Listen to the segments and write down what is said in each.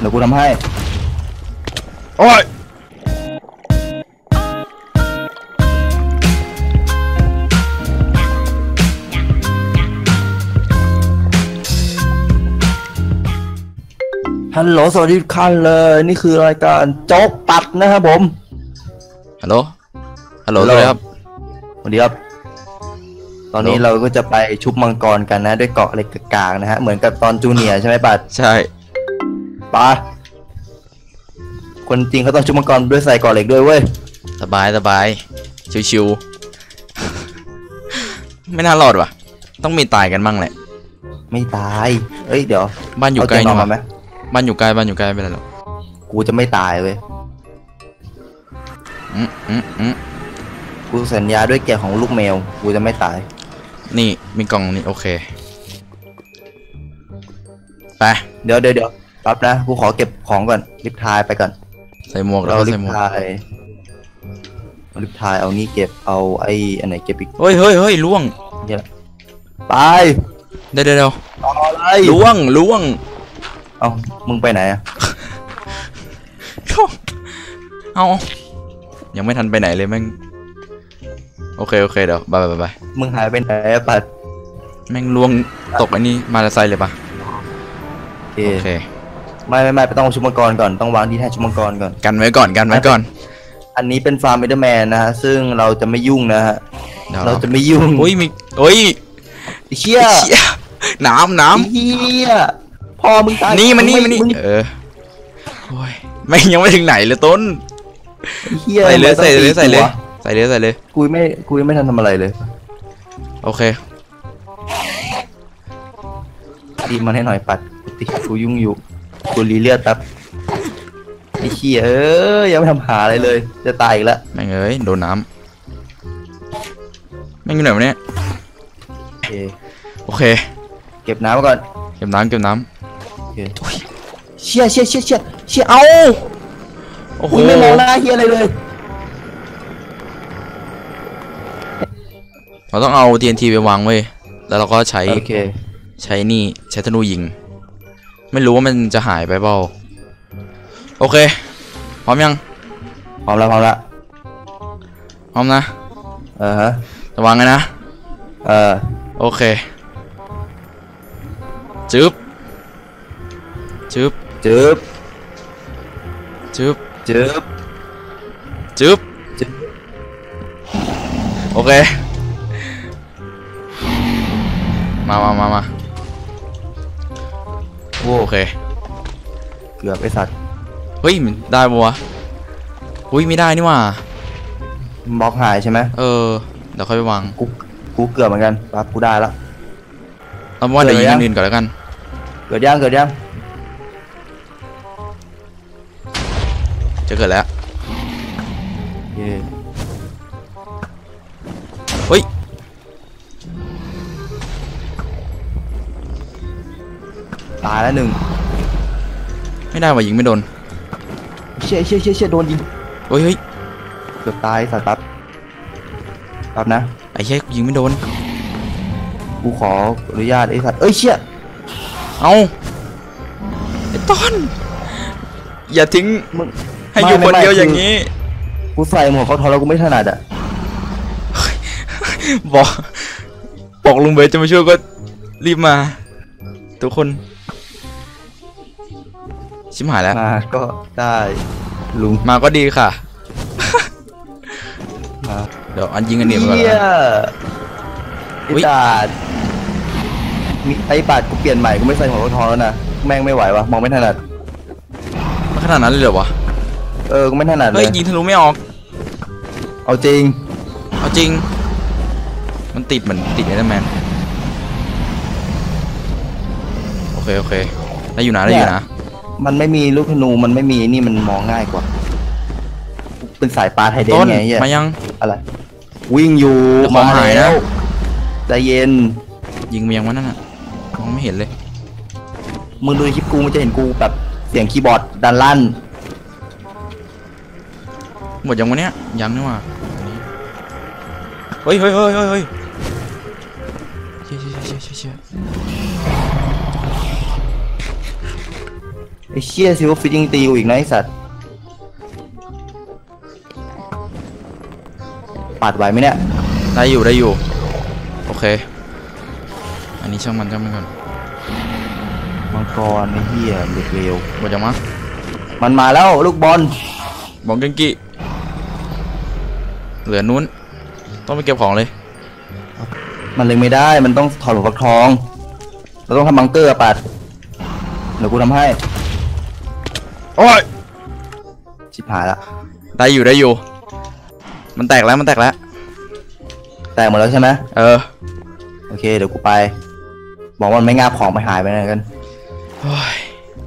เดี๋ยวกูทำให้โอ้ยฮัลโหลสวัสดีทุกท่านเลยนี่คือรายการโจ๊กปัดนะครับผมฮัลโหลฮัลโหลสวัสดีครับสวัสดีครับตอนนี้เราก็จะไปชุบมังกรกันนะด้วยเกาะเหล็กกลางนะฮะเหมือนกับตอนจูเนียใช่ไหมปัดใช่ปะคนจริงเขาต้องชุบมังกรด้วยใส่เกาะเหล็กด้วยเว้ยสบายสบายชิวๆไม่น่ารอดว่ะต้องมีตายกันบ้างแหละไม่ตายเอ้ยเดี๋ยวบ้านอยู่ไกลหน่อยไหมบ้านอยู่ไกลไม่เป็นไรหรอกกูจะไม่ตายเว้ยกูสัญญาด้วยเกียรติของลูกแมวกูจะไม่ตายนี่มีกล่องนี่โอเคไปเดี๋ยวรับนะกูขอเก็บของก่อนลิฟทายไปก่อนใส่หมวกแล้วลิฟทายเอานี่เก็บเอาไอ้อันไหนเก็บอีกเฮ้ยล่วงเนี่ยไปเดี๋ยวล่วงเอ้ามึงไปไหนอะเอายังไม่ทันไปไหนเลยแม่งโอเคเดี๋ยวไปมึงหายไปไหนปัดแม่งล่วงตกอันนี้มาละไซเลยปะโอเคไม่ไปต้องชุมมังกรก่อนต้องวางที่แท้ชุมมังกรก่อนกันไว้ก่อนอันนี้เป็นฟาร์มเอเดอร์แมนนะฮะซึ่งเราจะไม่ยุ่งนะฮะเราจะไม่ยุ่งโอ้ยเชี่ยน้ำเชี่ยพอมึงตายนี่โอ้ยไม่ยังไม่ถึงไหนเลยต้นใส่เลยใส่เลยกูไม่ทันทำอะไรเลยโอเคตีมันให้หน่อยปัดติกูยุ่งอยู่กูรีเลือดตับไอ้เขี้ยยังไม่ทำหาอะไรเลยจะตายอีกแล้วแม่งเอ้ยโดนน้ำแม่งอยู่ไหนวะเนี่ยโอเคเก็บน้ำก่อนเชี่ยเชี่ยเอาโอ้โหไม่มองหน้าเฮียอะไรเลยเราต้องเอา TNT ไปวางไว้แล้วเราก็ใช้นี่ใช้ธนูยิงไม่รู้ว่ามันจะหายไปเปล่าโอเคพร้อมยังพร้อมแล้วพร้อมนะฮะจะวางไงนะโอเคจึ๊บโอเคมาโอเคเกือบไอสัตว์เฮ้ยมันได้ปะวะอุ้ยไม่ได้นี่ว่าบล็อกหายใช่ไหมเดี๋ยวค่อยไปวางกูเกือบเหมือนกันปั๊บกูได้แล้วเอาว่าเดี๋ยวยิงอันอื่นก่อนแล้วกันเกิดยังจะเกิดแล้วเฮ้ยตายแล้วหนึ่งไม่ได้ว่ายิงไม่โดนเชี่ยโดนยิงเฮ้ยเกือบตายสัตว์ตับนะไอ้เชี่ยยิงไม่โดนกูขออนุญาตไอ้สัตว์เอ้ยเชี่ยเอาไอ้ต้นอย่าทิ้งมึงให้อยู่คนเดียวอย่างนี้กูใส่หมวกเขาทอแล้วกูไม่ถนัดอ่ะบอกลุงเบสจะมาช่วยก็รีบมาทุกคนชิมหายแล้วมาก็ได้ลุงมาก็ดีค่ะเดี๋ยวอันยิงกันเดี่ยวก่อนวิจารมีไอ้บาดกูเปลี่ยนใหม่กูไม่ใส่หัวทองแล้วนะแม่งไม่ไหววะมองไม่ถนัดขนาดนั้นเลยเหรอวะกูไม่ถนัดเลยเฮ้ยยิงทะลุไม่ออกเอาจริงมันติดเหมือนติดไอ้แมนโอเคได้อยู่นะมันไม่มีลูกธนูมันไม่มีนี่มันมองง่ายกว่าเป็นสายปลาไทยเด้งไงมายังอะไรวิ่งอยู่มาหายแล้วใจเย็นยิงมายังวะนั่นน่ะมองไม่เห็นเลยมึงดูคลิปกูมันจะเห็นกูแบบเสียงคีย์บอร์ดดันลั่นหมดยังวะเนี้ยยังนี่ว่ะเฮ้ยเชี่ย ไอ้เชี่ยซิวฟิตยิงตีกูอีกนะไอ้สัตว์ปาดไหวไหมเนี่ยได้อยู่ได้อยู่โอเคอันนี้ช่างมันช่างมันก่อนมังกรไอ้เหี้ยเด็กเร็วบอลจังมะมันมาแล้วลูกบอลบอลเกงกี้เหลือนู้นต้องไปเก็บของเลยมันเลยไม่ได้มันต้องถอดหัวฟักทองเราต้องทำบังเกอร์ปัดเดี๋ยวกูทำให้โอ้ยชิบหายละได้อยู่ได้อยู่มันแตกแล้วมันแตกแล้วแตกหมดแล้วใช่ไหมเออโอเคเดี๋ยวกูไปบอกว่าไม่งาของไม่หายไปไหนกัน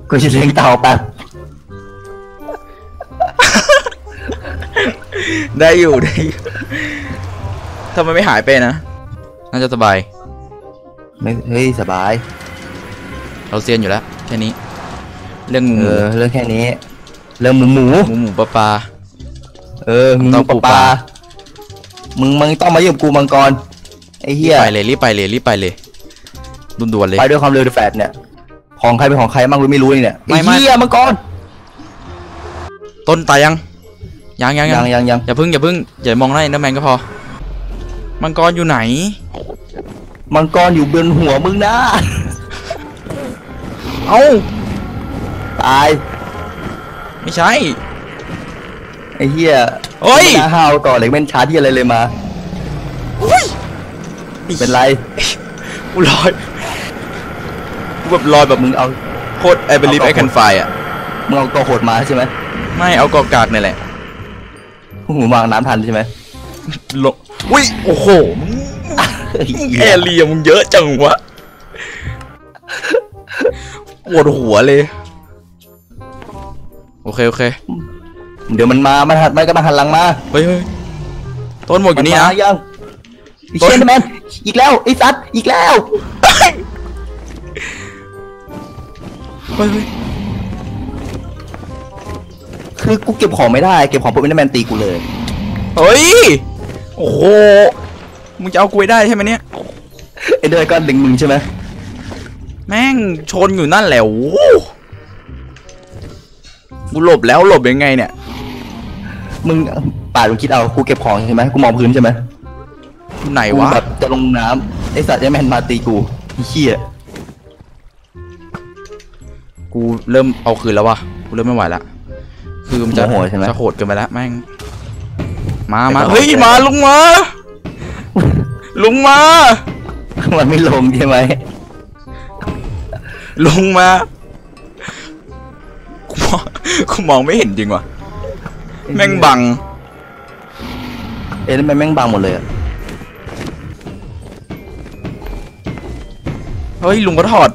กูจะเลี้ยงเต่าปัดได้อยู่ได้อยู่ทำไมไม่หายไปนะน่าจะสบายไม่เฮ้ยสบายเราเซียนอยู่แล้วแค่นี้เรื่องหมูเรื่องแค่นี้เรื่องหมูปลาเออมึงต้องปลามึงต้องมาเยี่ยมกูมังกรไอ้เหี้ยรีบไปเลยด่วนๆเลยไปด้วยความเร็วแฟดเนี่ยของใครเป็นของใครมั่งรู้ไม่รู้เนี่ยไอ้เหี้ยมังกรต้นตายยังอย่าพึ่งอย่ามองหน้าน้ำแมงก็พอมังกรอยู่ไหนมังกรอยู่บนหัวมึงนะเอาตายไม่ใช่ไอ้เหี้ยโอ้ยฮาวก่อนเลยเป็นชาร์จที่อะไรเลยมาเป็นไรกูลอยกูแบบลอยแบบมึงเอาโคตรไอเบลีฟไอคันไฟอ่ะมึงเอากอโหดมาใช่ไหมไม่เอากอกากนี่แหละพวกมึงวางน้ำทันใช่ไหมลงอุ้ยโอ้โหแอเรียมึงเยอะจังวะปวดหัวเลยโอเคเดี๋ยวมันมามันก็มาหันหลังมาเฮ้ยต้นหมดอยู่นี่นะยังอีกเช่นแมนอีกแล้วไอ้สัตว์อีกแล้วเฮ้ยคือกูเก็บของไม่ได้เก็บของปุ๊บไอ้แมนตีกูเลยเฮ้ยโอ้โหมึงจะเอากูได้ใช่ไหมเนี่ยไอ้เดย์ก็ดึงมึงใช่ไหมแม่งชนอยู่นั่นแหละกูหลบแล้วหลบยังไงเนี่ยมึงป่ามึงคิดเอากูเก็บของใช่ไหมกูมองพื้นใช่ไหมไหนวะแบบจะลงน้ำไอสัตว์ไอแมนมาตีกูเฮียกูเริ่มเอาคืนแล้ววะกูเริ่มไม่ไหวละคือมันจะโหดใช่ไหมจะโหดเกินไปแล้วแม่งมาเฮ้ยมาลงมามันไม่ลงใช่ไหมลงมากูมองไม่เห็นจริงวะแม่งบังเอ๊ะแล้วแม่งบังหมดเลยอะเฮ้ยลุงก็ถอด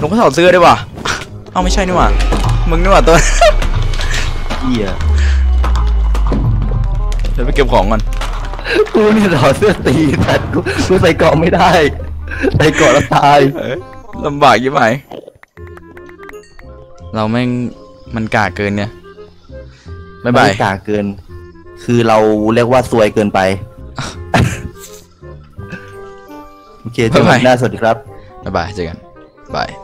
เสื้อได้ป่ะเอ้าไม่ใช่นี่หว่ามึงนี่หว่าตัวเหี้ยเดี๋ยวไปเก็บของก่อนกูนี่ถอดเสื้อตีแต่กูใส่เกาะไม่ได้ใส่เกาะแล้วตายลำบากยิ่งไหมเราแม่งมันกากเกินเนี่ยไม่กากเกินคือเราเรียกว่าซวยเกินไปโอเคเจอกันหน้าสวัสดีครับบ๊ายบายเจอกันบาย